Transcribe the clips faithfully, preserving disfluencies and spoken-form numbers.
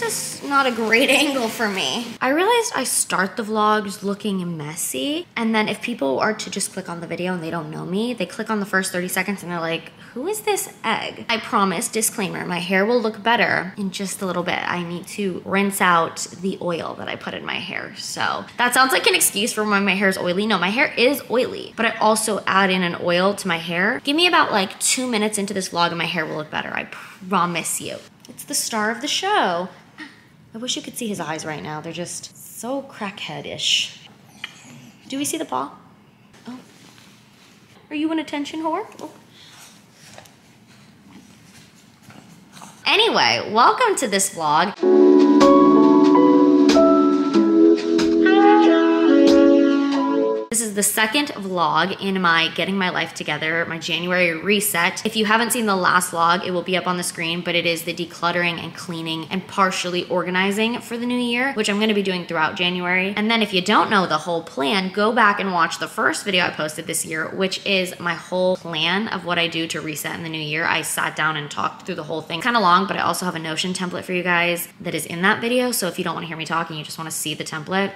this is not a great angle for me. I realized I start the vlogs looking messy, and then if people are to just click on the video and they don't know me, they click on the first thirty seconds and they're like, who is this egg? I promise, disclaimer, my hair will look better in just a little bit. I need to rinse out the oil that I put in my hair. So that sounds like an excuse for when my hair is oily. No, my hair is oily, but I also add in an oil to my hair. Give me about like two minutes into this vlog and my hair will look better, I promise you. It's the star of the show. I wish you could see his eyes right now. They're just so crackhead-ish. Do we see the paw? Oh. Are you an attention whore? Oh. Anyway, welcome to this vlog. This is the second vlog in my Getting My Life Together, my January reset. If you haven't seen the last vlog, it will be up on the screen, but it is the decluttering and cleaning and partially organizing for the new year, which I'm gonna be doing throughout January. And then if you don't know the whole plan, go back and watch the first video I posted this year, which is my whole plan of what I do to reset in the new year. I sat down and talked through the whole thing. Kind of long, but I also have a Notion template for you guys that is in that video. So if you don't wanna hear me talking, you just wanna see the template,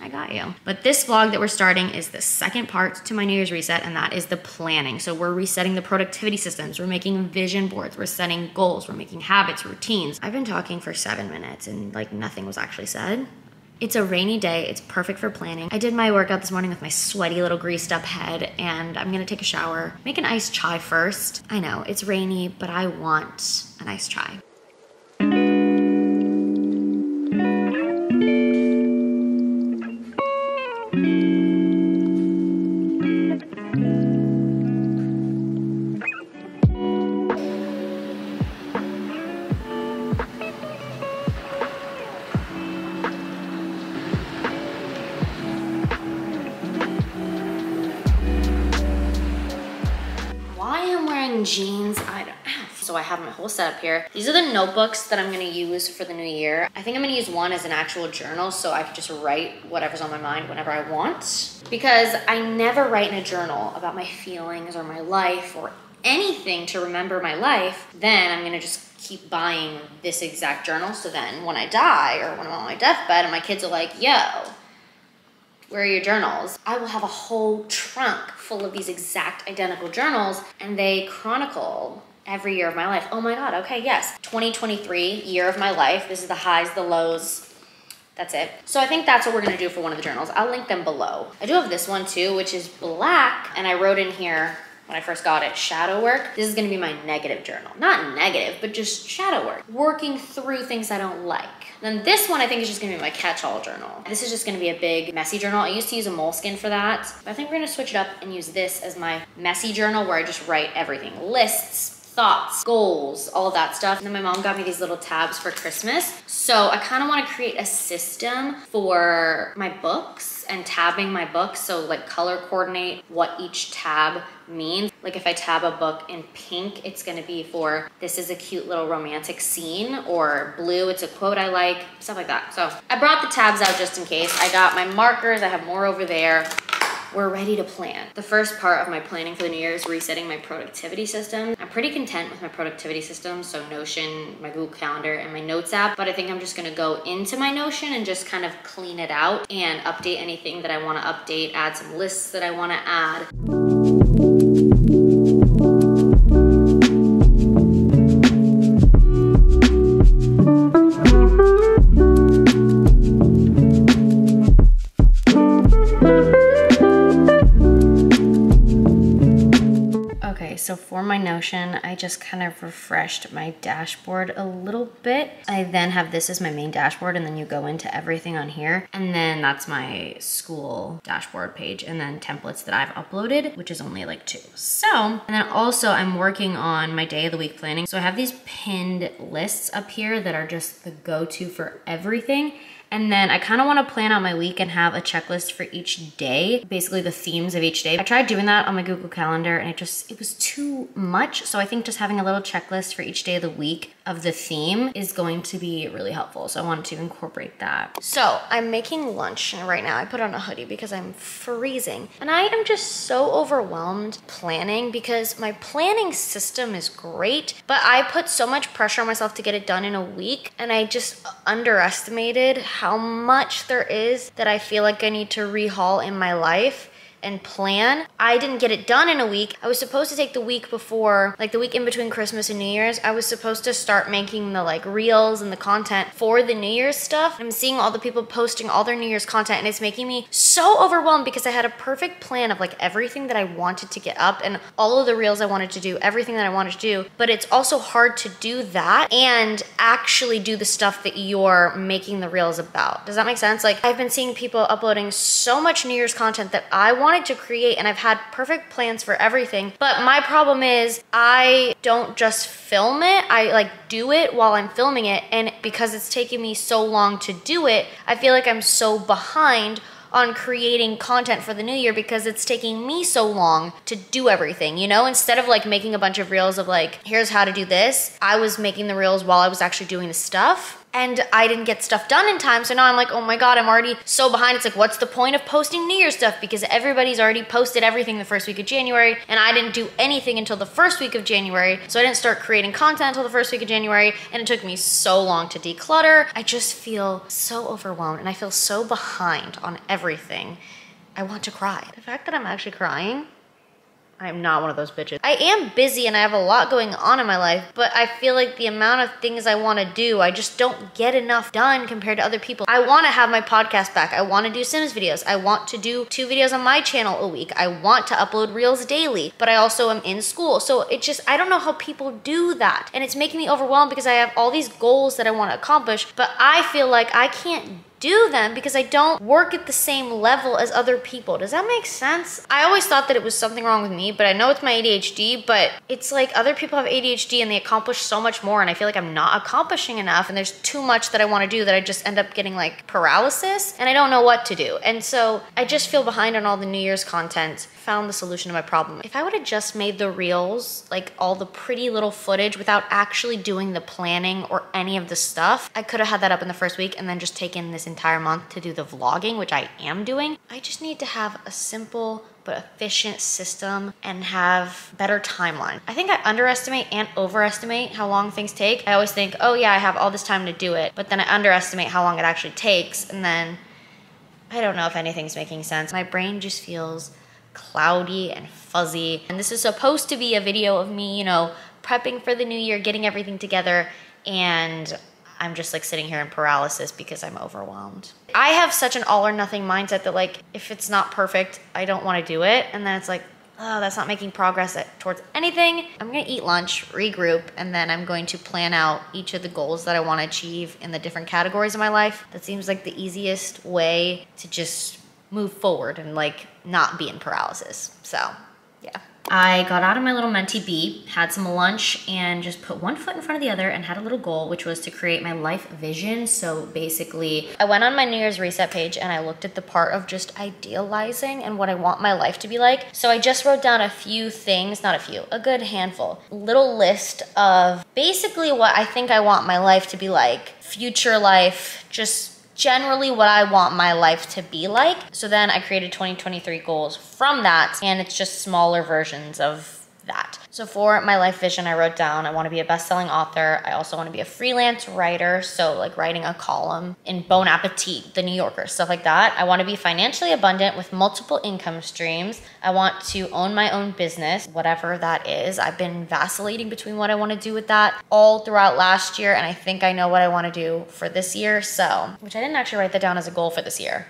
I got you. But this vlog that we're starting is the second part to my New Year's reset, and that is the planning. So we're resetting the productivity systems, we're making vision boards, we're setting goals, we're making habits, routines. I've been talking for seven minutes and like nothing was actually said. It's a rainy day, it's perfect for planning. I did my workout this morning with my sweaty little greased up head, and I'm gonna take a shower, make an iced chai first. I know, it's rainy, but I want an iced chai. Set up here. These are the notebooks that I'm gonna use for the new year. I think I'm gonna use one as an actual journal so I can just write whatever's on my mind whenever I want, because I never write in a journal about my feelings or my life or anything to remember my life. Then I'm gonna just keep buying this exact journal, so then when I die or when I'm on my deathbed and my kids are like, yo, where are your journals? I will have a whole trunk full of these exact identical journals, and they chronicle every year of my life. Oh my God, okay, yes. twenty twenty-three, year of my life. This is the highs, the lows, that's it. So I think that's what we're gonna do for one of the journals. I'll link them below. I do have this one too, which is black, and I wrote in here when I first got it, shadow work. This is gonna be my negative journal. Not negative, but just shadow work. Working through things I don't like. Then this one I think is just gonna be my catch-all journal. This is just gonna be a big messy journal. I used to use a Moleskine for that, but I think we're gonna switch it up and use this as my messy journal where I just write everything. Lists, thoughts, goals, all that stuff. And then my mom got me these little tabs for Christmas. So I kind of want to create a system for my books and tabbing my books. So like color coordinate what each tab means. Like if I tab a book in pink, it's going to be for this is a cute little romantic scene, or blue, it's a quote I like, stuff like that. So I brought the tabs out just in case. I got my markers. I have more over there. We're ready to plan. The first part of my planning for the new year is resetting my productivity system. I'm pretty content with my productivity system, so Notion, my Google Calendar, and my Notes app, but I think I'm just gonna go into my Notion and just kind of clean it out and update anything that I wanna update, add some lists that I wanna add. So for my Notion, I just kind of refreshed my dashboard a little bit. I then have this as my main dashboard, and then you go into everything on here. And then that's my school dashboard page, and then templates that I've uploaded, which is only like two. So, and then also I'm working on my day of the week planning. So I have these pinned lists up here that are just the go-to for everything. And then I kind of want to plan out my week and have a checklist for each day, basically the themes of each day. I tried doing that on my Google Calendar and it just, it was too much. So I think just having a little checklist for each day of the week of the theme is going to be really helpful. So I wanted to incorporate that. So I'm making lunch right now. I put on a hoodie because I'm freezing. And I am just so overwhelmed planning because my planning system is great, but I put so much pressure on myself to get it done in a week. And I just underestimated how much there is that I feel like I need to rehaul in my life and plan. I didn't get it done in a week. I was supposed to take the week before, like the week in between Christmas and New Year's, I was supposed to start making the like reels and the content for the New Year's stuff. I'm seeing all the people posting all their New Year's content and it's making me so overwhelmed because I had a perfect plan of like everything that I wanted to get up and all of the reels I wanted to do, everything that I wanted to do. But it's also hard to do that and actually do the stuff that you're making the reels about. Does that make sense? Like I've been seeing people uploading so much New Year's content that I want to create, and I've had perfect plans for everything, but my problem is I don't just film it, I like do it while I'm filming it, and because it's taking me so long to do it, I feel like I'm so behind on creating content for the new year because it's taking me so long to do everything, you know? Instead of like making a bunch of reels of like, here's how to do this, I was making the reels while I was actually doing the stuff. And I didn't get stuff done in time, so now I'm like, oh my god, I'm already so behind. It's like, what's the point of posting New Year's stuff? Because everybody's already posted everything the first week of January, and I didn't do anything until the first week of January, so I didn't start creating content until the first week of January, and it took me so long to declutter. I just feel so overwhelmed, and I feel so behind on everything. I want to cry. The fact that I'm actually crying, I'm not one of those bitches. I am busy and I have a lot going on in my life, but I feel like the amount of things I want to do, I just don't get enough done compared to other people. I want to have my podcast back. I want to do Sims videos. I want to do two videos on my channel a week. I want to upload reels daily, but I also am in school. So it just, I don't know how people do that. And it's making me overwhelmed because I have all these goals that I want to accomplish, but I feel like I can't do them because I don't work at the same level as other people. Does that make sense? I always thought that it was something wrong with me, but I know it's my A D H D, but it's like other people have A D H D and they accomplish so much more, and I feel like I'm not accomplishing enough, and there's too much that I want to do that I just end up getting like paralysis, and I don't know what to do. And so I just feel behind on all the New Year's content. Found the solution to my problem. If I would have just made the reels, like all the pretty little footage without actually doing the planning or any of the stuff, I could have had that up in the first week and then just taken this entire month to do the vlogging, which I am doing. I just need to have a simple but efficient system and have better timeline. I think I underestimate and overestimate how long things take. I always think, oh yeah, I have all this time to do it, but then I underestimate how long it actually takes, and then I don't know if anything's making sense. My brain just feels cloudy and fuzzy, and this is supposed to be a video of me, you know, prepping for the new year, getting everything together, and I'm just like sitting here in paralysis because I'm overwhelmed. I have such an all or nothing mindset that like, if it's not perfect, I don't want to do it. And then it's like, oh, that's not making progress towards anything. I'm gonna eat lunch, regroup, and then I'm going to plan out each of the goals that I want to achieve in the different categories of my life. That seems like the easiest way to just move forward and like not be in paralysis. So yeah. I got out of my little mentee bee, had some lunch, and just put one foot in front of the other and had a little goal, which was to create my life vision. So basically, I went on my New Year's reset page and I looked at the part of just idealizing and what I want my life to be like. So I just wrote down a few things, not a few, a good handful, little list of basically what I think I want my life to be like, future life, just generally what I want my life to be like. So then I created twenty twenty-three goals from that, and it's just smaller versions of that. So for my life vision, I wrote down, I want to be a best-selling author. I also want to be a freelance writer. So like writing a column in Bon Appetit, The New Yorker, stuff like that. I want to be financially abundant with multiple income streams. I want to own my own business, whatever that is. I've been vacillating between what I want to do with that all throughout last year. And I think I know what I want to do for this year. So, which I didn't actually write that down as a goal for this year.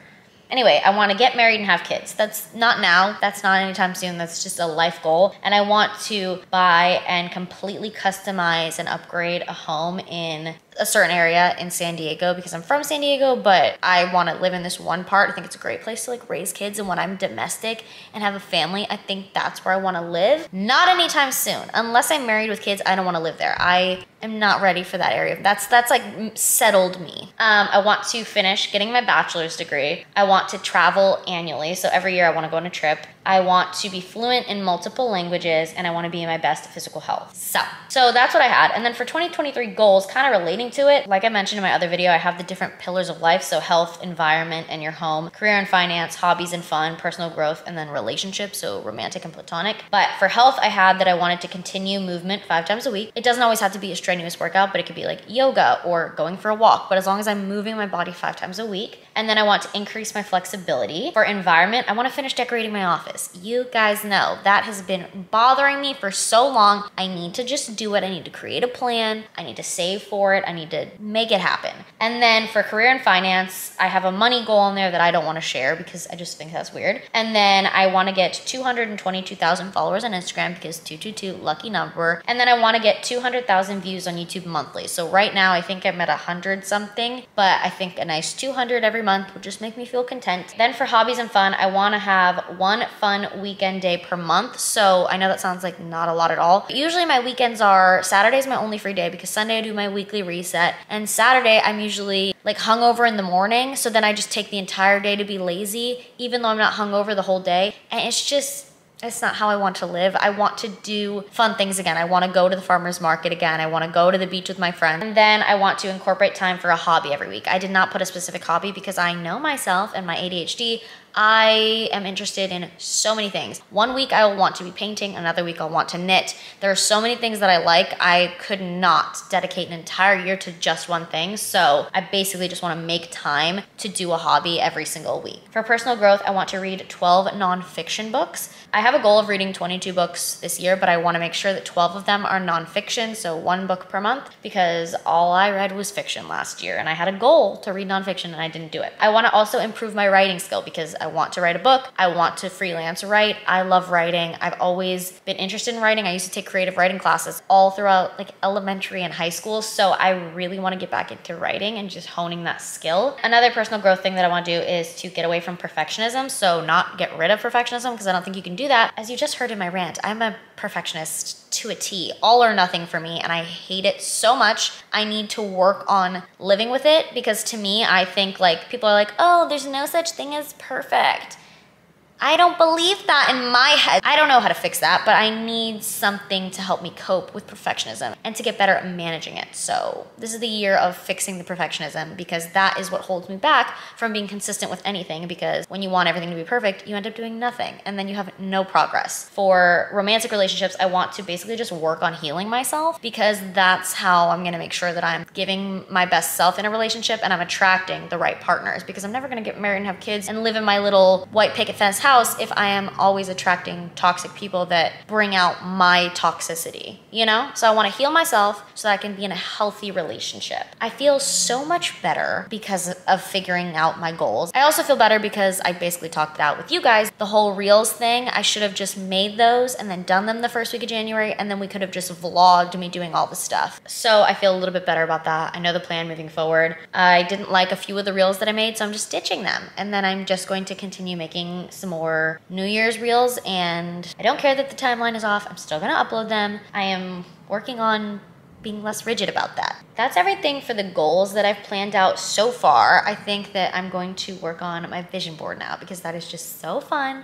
Anyway, I want to get married and have kids. That's not now. That's not anytime soon. That's just a life goal. And I want to buy and completely customize and upgrade a home in a certain area in San Diego, because I'm from San Diego, but I want to live in this one part. I think it's a great place to like raise kids. And when I'm domestic and have a family, I think that's where I want to live. Not anytime soon. Unless I'm married with kids, I don't want to live there. I am not ready for that area. That's, that's like settled me. Um, I want to finish getting my bachelor's degree. I want to travel annually. So every year I want to go on a trip. I want to be fluent in multiple languages, and I want to be in my best physical health. So, so that's what I had. And then for twenty twenty-three goals, kind of relating to it, like I mentioned in my other video, I have the different pillars of life. So health, environment, and your home, career and finance, hobbies and fun, personal growth, and then relationships. So romantic and platonic. But for health, I had that I wanted to continue movement five times a week. It doesn't always have to be a strenuous workout, but it could be like yoga or going for a walk. But as long as I'm moving my body five times a week, and then I want to increase my flexibility. For environment, I want to finish decorating my office. You guys know that has been bothering me for so long. I need to just do it. I need to create a plan. I need to save for it. I need to make it happen. And then for career and finance, I have a money goal in there that I don't want to share because I just think that's weird. And then I want to get two hundred twenty-two thousand followers on Instagram because two two two, lucky number. And then I want to get two hundred thousand views on YouTube monthly. So right now I think I'm at one hundred something, but I think a nice two hundred every month would just make me feel content. Then for hobbies and fun, I want to have one fun weekend day per month. So I know that sounds like not a lot at all. But usually my weekends are, Saturday's my only free day because Sunday I do my weekly reset. And Saturday I'm usually like hungover in the morning. So then I just take the entire day to be lazy, even though I'm not hungover the whole day. And it's just, it's not how I want to live. I want to do fun things again. I want to go to the farmer's market again. I want to go to the beach with my friends. And then I want to incorporate time for a hobby every week. I did not put a specific hobby because I know myself and my A D H D. I am interested in so many things. One week I will want to be painting, another week I'll want to knit. There are so many things that I like. I could not dedicate an entire year to just one thing. So I basically just want to make time to do a hobby every single week. For personal growth, I want to read twelve nonfiction books. I have a goal of reading twenty-two books this year, but I want to make sure that twelve of them are nonfiction, so one book per month, because all I read was fiction last year and I had a goal to read nonfiction and I didn't do it. I want to also improve my writing skill because I want to write a book. I want to freelance write. I love writing. I've always been interested in writing. I used to take creative writing classes all throughout like elementary and high school. So I really want to get back into writing and just honing that skill. Another personal growth thing that I want to do is to get away from perfectionism. So not get rid of perfectionism because I don't think you can do that. As you just heard in my rant, I'm a perfectionist to a T, all or nothing for me, and I hate it so much. I need to work on living with it because to me, I think like people are like, oh, there's no such thing as perfect. I don't believe that in my head. I don't know how to fix that, but I need something to help me cope with perfectionism and to get better at managing it. So this is the year of fixing the perfectionism because that is what holds me back from being consistent with anything, because when you want everything to be perfect, you end up doing nothing and then you have no progress. For romantic relationships, I want to basically just work on healing myself because that's how I'm gonna make sure that I'm giving my best self in a relationship and I'm attracting the right partners, because I'm never gonna get married and have kids and live in my little white picket fence house if I am always attracting toxic people that bring out my toxicity, you know? So I want to heal myself so that I can be in a healthy relationship. I feel so much better because of figuring out my goals. I also feel better because I basically talked it out with you guys. The whole Reels thing, I should have just made those and then done them the first week of January, and then we could have just vlogged me doing all the stuff. So I feel a little bit better about that. I know the plan moving forward. I didn't like a few of the Reels that I made, so I'm just ditching them. And then I'm just going to continue making some more New Year's reels, and I don't care that the timeline is off. I'm still gonna upload them. I am working on being less rigid about that. That's everything for the goals that I've planned out so far. I think that I'm going to work on my vision board now because that is just so fun.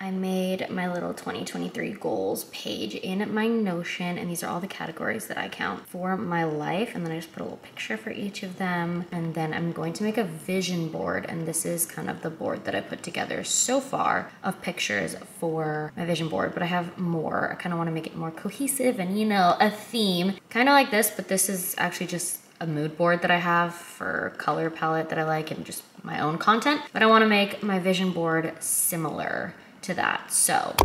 I made my little twenty twenty-three goals page in my Notion, and these are all the categories that I count for my life, and then I just put a little picture for each of them, and then I'm going to make a vision board, and this is kind of the board that I put together so far of pictures for my vision board, but I have more. I kind of want to make it more cohesive and, you know, a theme, kind of like this, but this is actually just a mood board that I have for color palette that I like and just my own content, but I want to make my vision board similar to that. So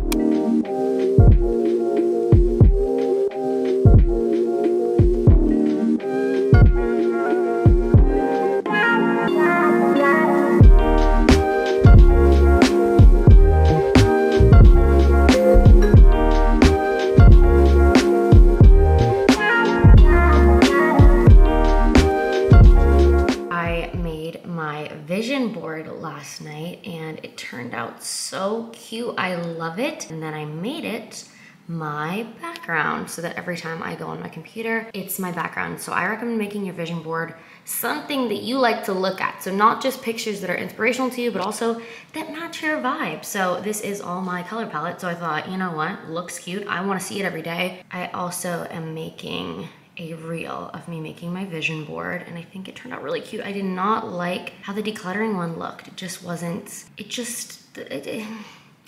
last night, and it turned out so cute. I love it. And then I made it my background so that every time I go on my computer, it's my background. So I recommend making your vision board something that you like to look at. So not just pictures that are inspirational to you, but also that match your vibe. So this is all my color palette. So I thought, you know what, looks cute. I wanna see it every day. I also am making a reel of me making my vision board, and I think it turned out really cute. I did not like how the decluttering one looked. It just wasn't, it just, it, it,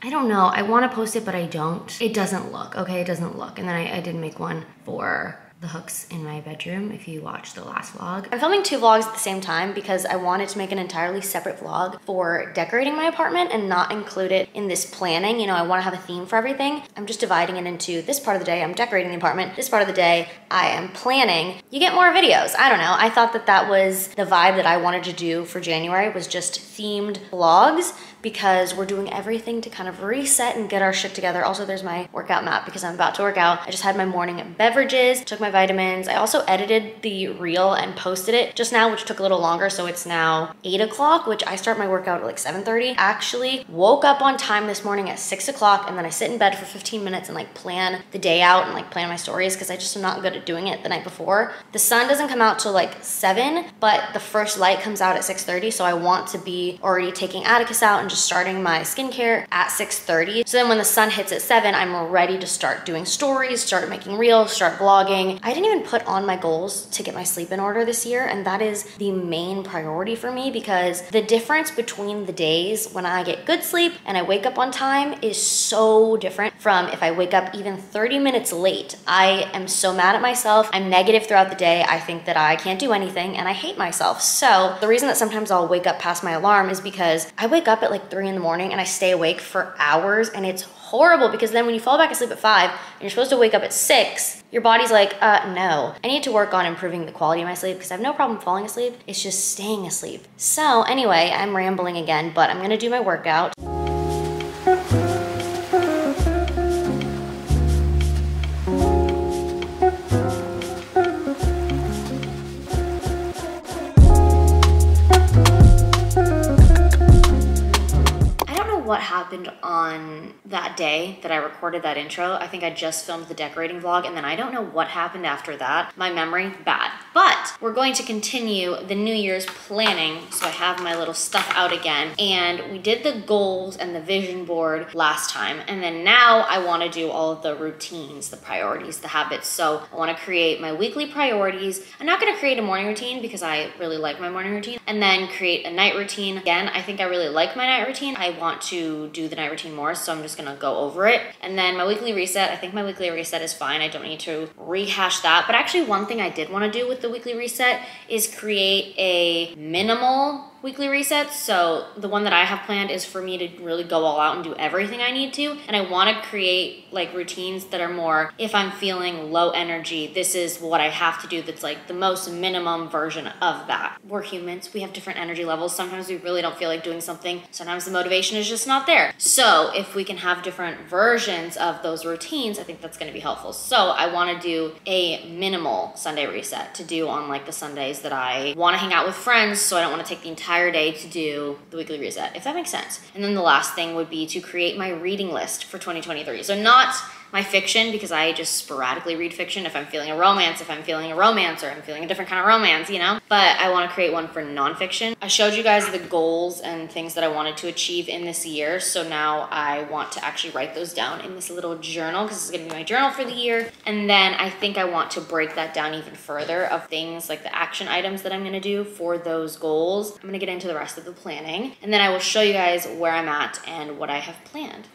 I don't know. I want to post it, but I don't. It doesn't look, okay? It doesn't look. And then I, I did make one for the hooks in my bedroom, if you watched the last vlog. I'm filming two vlogs at the same time because I wanted to make an entirely separate vlog for decorating my apartment and not include it in this planning. You know, I wanna have a theme for everything. I'm just dividing it into this part of the day, I'm decorating the apartment. This part of the day, I am planning. You get more videos, I don't know. I thought that that was the vibe that I wanted to do for January, was just themed vlogs, because we're doing everything to kind of reset and get our shit together. Also, there's my workout map because I'm about to work out. I just had my morning beverages, took my vitamins. I also edited the reel and posted it just now, which took a little longer. So it's now eight o'clock, which I start my workout at like seven thirty. Actually woke up on time this morning at six o'clock and then I sit in bed for fifteen minutes and like plan the day out and like plan my stories because I just am not good at doing it the night before. The sun doesn't come out till like seven, but the first light comes out at six thirty. So I want to be already taking Atticus out and just starting my skincare at six thirty. So then when the sun hits at seven, I'm ready to start doing stories, start making reels, start vlogging. I didn't even put on my goals to get my sleep in order this year, and that is the main priority for me because the difference between the days when I get good sleep and I wake up on time is so different from if I wake up even thirty minutes late. I am so mad at myself. I'm negative throughout the day. I think that I can't do anything and I hate myself. So the reason that sometimes I'll wake up past my alarm is because I wake up at like three in the morning and I stay awake for hours, and it's horrible because then when you fall back asleep at five and you're supposed to wake up at six, your body's like, uh, no. I need to work on improving the quality of my sleep because I have no problem falling asleep. It's just staying asleep. So anyway, I'm rambling again, but I'm gonna do my workout. What happened on that day that I recorded that intro. I think I just filmed the decorating vlog and then I don't know what happened after that. My memory, bad. But we're going to continue the New Year's planning. So I have my little stuff out again. And we did the goals and the vision board last time. And then now I wanna do all of the routines, the priorities, the habits. So I wanna create my weekly priorities. I'm not gonna create a morning routine because I really like my morning routine. And then create a night routine. Again, I think I really like my night routine. I want to do the night routine more, so I'm just gonna go over it. And then my weekly reset, I think my weekly reset is fine. I don't need to rehash that. But actually one thing I did wanna do with the weekly reset is create a minimal weekly resets. So the one that I have planned is for me to really go all out and do everything I need to. And I want to create like routines that are more, if I'm feeling low energy, this is what I have to do. That's like the most minimum version of that. We're humans. We have different energy levels. Sometimes we really don't feel like doing something. Sometimes the motivation is just not there. So if we can have different versions of those routines, I think that's going to be helpful. So I want to do a minimal Sunday reset to do on like the Sundays that I want to hang out with friends. So I don't want to take the entire entire day to do the weekly reset, if that makes sense. And then the last thing would be to create my reading list for twenty twenty-three. So not my fiction, because I just sporadically read fiction. If I'm feeling a romance, if I'm feeling a romance, or I'm feeling a different kind of romance, you know? But I wanna create one for nonfiction. I showed you guys the goals and things that I wanted to achieve in this year. So now I want to actually write those down in this little journal, because it's gonna be my journal for the year. And then I think I want to break that down even further of things like the action items that I'm gonna do for those goals. I'm gonna get into the rest of the planning. And then I will show you guys where I'm at and what I have planned.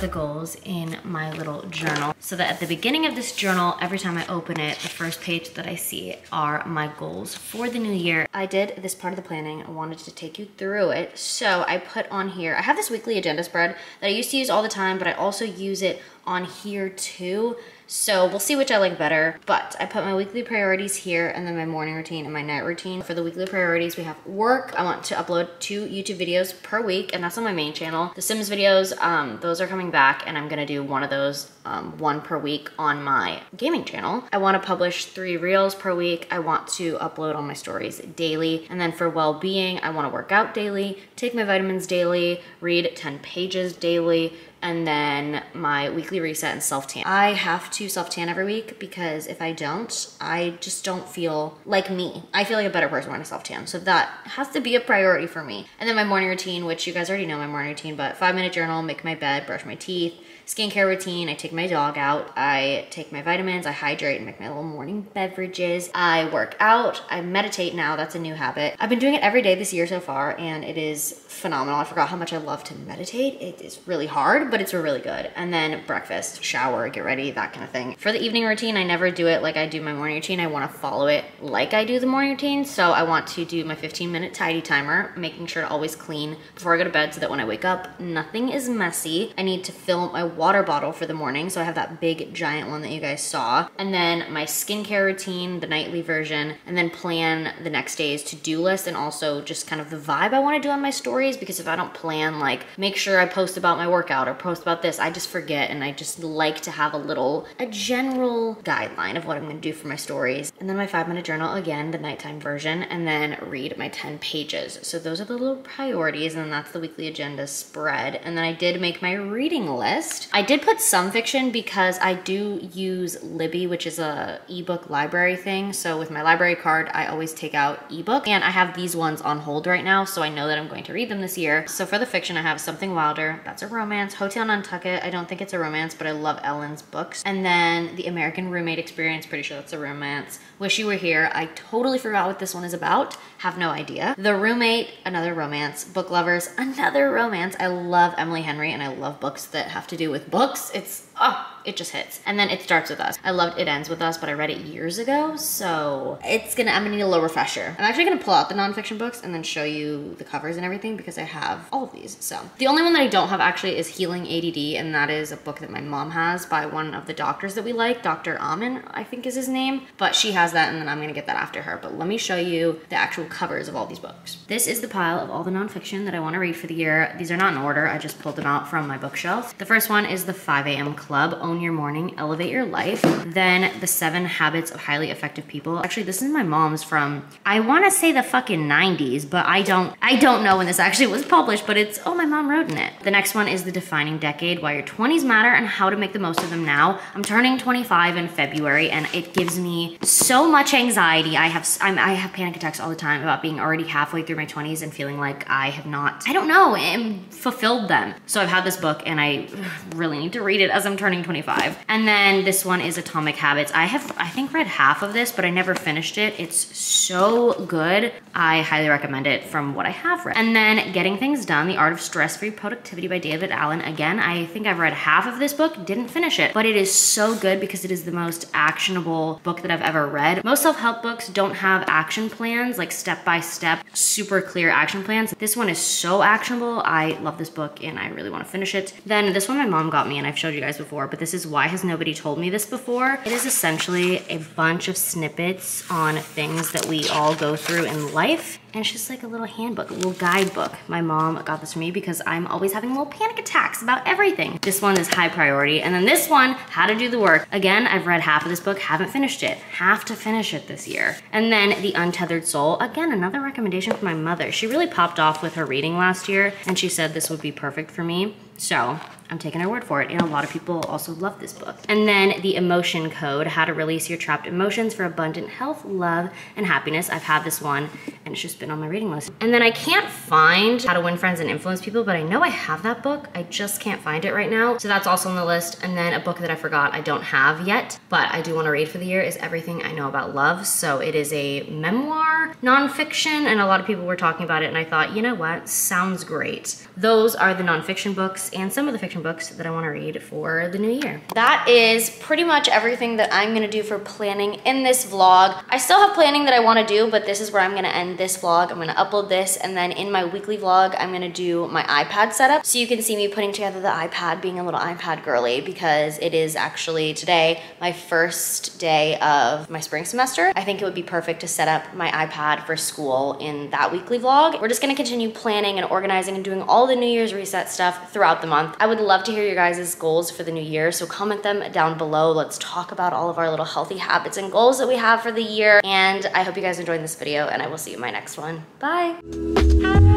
The goals in my little journal so that at the beginning of this journal, every time I open it, the first page that I see are my goals for the new year. I did this part of the planning. I wanted to take you through it. So I put on here, I have this weekly agenda spread that I used to use all the time, but I also use it on here too. So we'll see which I like better, but I put my weekly priorities here and then my morning routine and my night routine. For the weekly priorities, we have work. I want to upload two YouTube videos per week, and that's on my main channel. The Sims videos, um, those are coming back, and I'm gonna do one of those, um, one per week on my gaming channel. I wanna publish three reels per week. I want to upload all my stories daily. And then for well-being, I wanna work out daily, take my vitamins daily, read ten pages daily, and then my weekly reset and self-tan. I have to self-tan every week because if I don't, I just don't feel like me. I feel like a better person when I self-tan, so that has to be a priority for me. And then my morning routine, which you guys already know my morning routine, but five-minute journal, make my bed, brush my teeth, skincare routine, I take my dog out, I take my vitamins, I hydrate and make my little morning beverages, I work out, I meditate now, that's a new habit. I've been doing it every day this year so far, and it is phenomenal. I forgot how much I love to meditate. It is really hard, but it's really good. And then breakfast, shower, get ready, that kind of thing. For the evening routine, I never do it like I do my morning routine. I want to follow it like I do the morning routine, so I want to do my fifteen minute tidy timer, making sure to always clean before I go to bed so that when I wake up, nothing is messy. I need to fill my water bottle for the morning, so I have that big giant one that you guys saw, and then my skincare routine, the nightly version, and then plan the next day's to-do list and also just kind of the vibe I want to do on my stories, because if I don't plan, like make sure I post about my workout or post about this, I just forget, and I just like to have a little a general guideline of what I'm going to do for my stories. And then my five minute journal, again the nighttime version, and then read my ten pages. So those are the little priorities, and that's the weekly agenda spread. And then I did make my reading list. I did put some fiction because I do use Libby, which is a ebook library thing. So with my library card, I always take out ebook, and I have these ones on hold right now, so I know that I'm going to read them this year. So for the fiction, I have Something Wilder, that's a romance. Hotel Nantucket, I don't think it's a romance, but I love Ellen's books. And then The American Roommate Experience, pretty sure that's a romance. Wish You Were Here, I totally forgot what this one is about, have no idea. The Roommate, another romance. Book Lovers, another romance. I love Emily Henry, and I love books that have to do with books. It's, oh, it just hits. And then It Starts With Us. I loved It Ends With Us, but I read it years ago, so it's gonna, I'm gonna need a little refresher. I'm actually gonna pull out the nonfiction books and then show you the covers and everything, because I have all of these, so. The only one that I don't have actually is Healing A D D, and that is a book that my mom has by one of the doctors that we like, Doctor Amen, I think is his name, but she has that, and then I'm gonna get that after her. But let me show you the actual covers of all these books. This is the pile of all the nonfiction that I wanna read for the year. These are not in order, I just pulled them out from my bookshelf. The first one is The five A M Club, Own Your Morning, Elevate Your Life. Then The Seven Habits of Highly Effective People. Actually, this is my mom's from, I wanna say the fucking nineties, but I don't, I don't know when this actually was published, but it's, oh, my mom wrote in it. The next one is The Defining Decade, Why Your twenties Matter and How to Make the Most of Them Now. I'm turning twenty-five in February, and it gives me so much anxiety. I have, I'm, I have panic attacks all the time about being already halfway through my twenties and feeling like I have not, I don't know, am fulfilled them. So I've had this book, and I really need to read it as I'm turning twenty-five. And then this one is Atomic Habits. I have, I think, read half of this, but I never finished it. It's so good. I highly recommend it from what I have read. And then Getting Things Done, The Art of Stress-Free Productivity by David Allen. Again, I think I've read half of this book, didn't finish it, but it is so good because it is the most actionable book that I've ever read. Most self-help books don't have action plans, like step-by-step, super clear action plans. This one is so actionable. I love this book, and I really want to finish it. Then this one my mom got me, and I've showed you guys before, but This Is Why Has Nobody Told Me This Before. It is essentially a bunch of snippets on things that we all go through in life. And it's just like a little handbook, a little guidebook. My mom got this for me because I'm always having little panic attacks about everything. This one is high priority. And then this one, How to Do the Work. Again, I've read half of this book, haven't finished it. Have to finish it this year. And then The Untethered Soul. Again, another recommendation from my mother. She really popped off with her reading last year, and she said this would be perfect for me. So I'm taking her word for it, and a lot of people also love this book. And then The Emotion Code, How to Release Your Trapped Emotions for Abundant Health, Love, and Happiness. I've had this one, and it's just been on my reading list. And then I can't find How to Win Friends and Influence People, but I know I have that book. I just can't find it right now. So that's also on the list. And then a book that I forgot I don't have yet, but I do want to read for the year is Everything I Know About Love. So it is a memoir, nonfiction, and a lot of people were talking about it, and I thought, you know what, sounds great. Those are the nonfiction books and some of the fiction fiction books that I want to read for the new year. That is pretty much everything that I'm going to do for planning in this vlog. I still have planning that I want to do, but this is where I'm going to end this vlog. I'm going to upload this, and then in my weekly vlog, I'm going to do my iPad setup. So you can see me putting together the iPad, being a little iPad girly, because it is actually today my first day of my spring semester. I think it would be perfect to set up my iPad for school in that weekly vlog. We're just going to continue planning and organizing and doing all the New Year's reset stuff throughout the month. I would love to hear your guys' goals for the new year, so comment them down below. Let's talk about all of our little healthy habits and goals that we have for the year. And I hope you guys enjoyed this video, and I will see you in my next one. Bye!